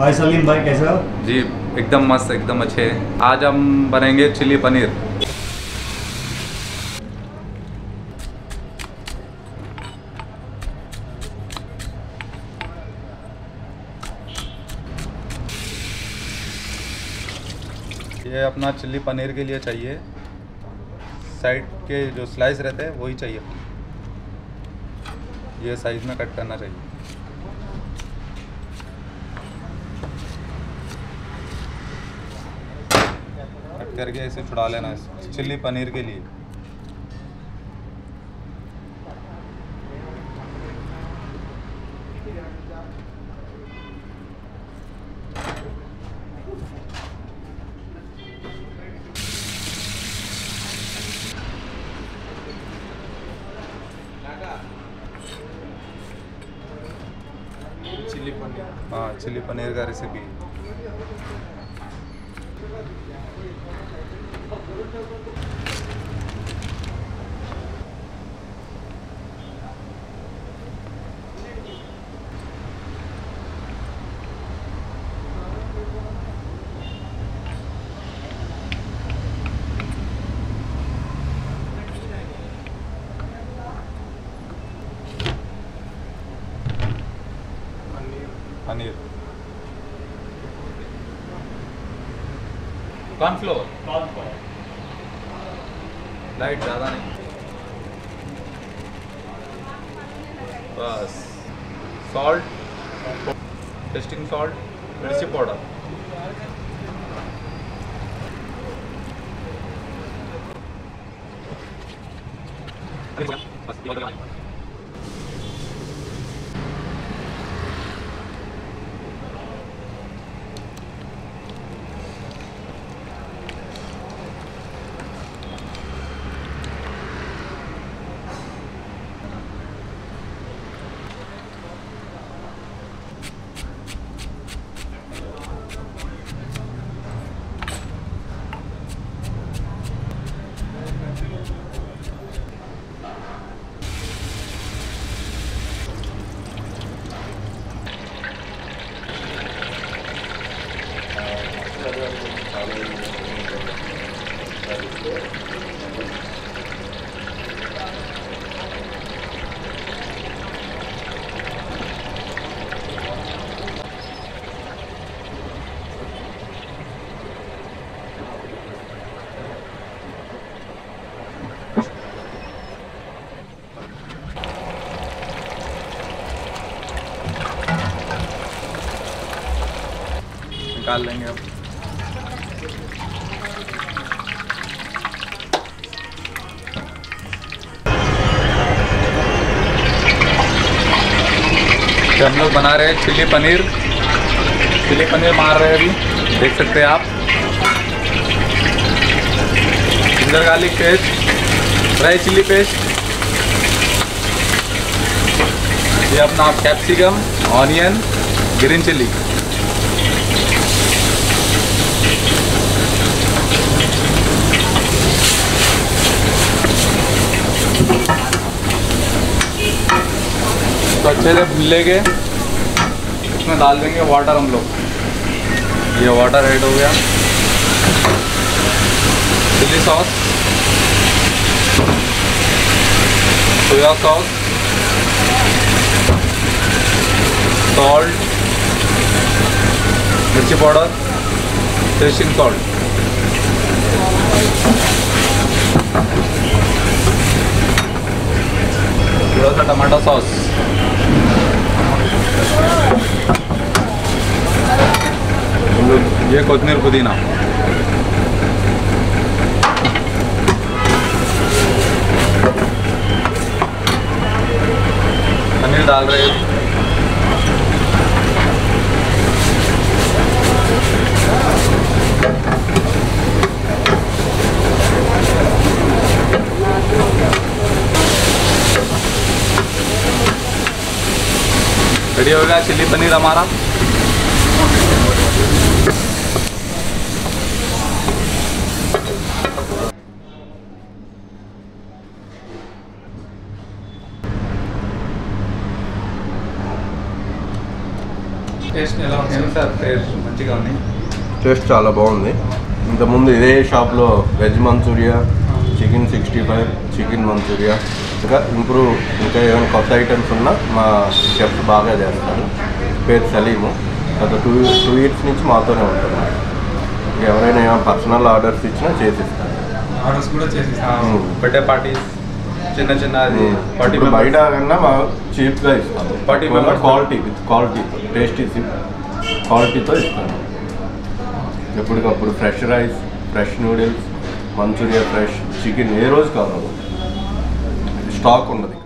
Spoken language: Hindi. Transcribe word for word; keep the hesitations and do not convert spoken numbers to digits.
भाई सलीम भाई कैसे हो जी? एकदम मस्त, एकदम अच्छे हैं। आज हम बनाएंगे चिली पनीर। ये अपना चिली पनीर के लिए चाहिए, साइड के जो स्लाइस रहते हैं वही चाहिए। ये साइज में कट करना चाहिए। करके इसे छुड़ा लेना है चिल्ली पनीर के लिए। चिल्ली पनीर, हाँ चिल्ली पनीर का रेसिपी। पनीर, कॉर्नफ्लोर, लाइट ज़्यादा नहीं, बस। सॉल्ट, टेस्टिंग सॉल्ट, मिर्ची पाउडर। निकाल लेंगे अब। हम लोग बना रहे हैं चिल्ली पनीर। चिल्ली पनीर मार रहे हैं अभी, देख सकते हैं आप। Ginger garlic paste, dry chilli paste. ये अपना कैप्सिकम, ऑनियन, ग्रीन चिल्ली। तो अच्छे से भून लेंगे, इसमें डाल देंगे वाटर हम लोग। ये वाटर ऐड हो गया, chilli sauce, soya sauce, salt, मिर्ची पाउडर, टेस्टिंग सॉल्ट, थोड़ा सा टमाटो सॉस। ये कोथिंबीर पुदीना। पनीर डाल रहे हैं। रेडी हो गया चिल्ली पनीर हमारा। టేస్ట్ ఎలా ఉంది సార్? టేస్ట్ మంచిగా ఉంది, టేస్ట్ చాలా బాగుంది. ఇంతకుముందు ఇదే షాప్లో veg manchurian, chicken sixty five, chicken manchurian, ఇంకా ఇంప్రూవ్ ఇంకా ఏమైనా కొత్త ఐటమ్స్ ఉన్నా మా షెఫ్ బాగా చేస్తారు. పేరు సలీము, గత టూ టూ ఇయర్స్ నుంచి మాతోనే ఉంటారు. ఎవరైనా ఏమైనా పర్సనల్ ఆర్డర్స్ ఇచ్చినా చేసిస్తాను. ఆర్డర్స్ కూడా చేసిస్తాను. బర్త్డే పార్టీస్ చిన్న చిన్న అది పార్టీ బయట కన్నా మా చీప్గా ఇస్తాను. Party quality with quality tasty క్వాలిటీతో ఇస్తాను. ఎప్పటికప్పుడు fresh rice, fresh noodles, manchurian, fresh chicken ఏ రోజు కావాలి, స్టాక్ ఉండదు.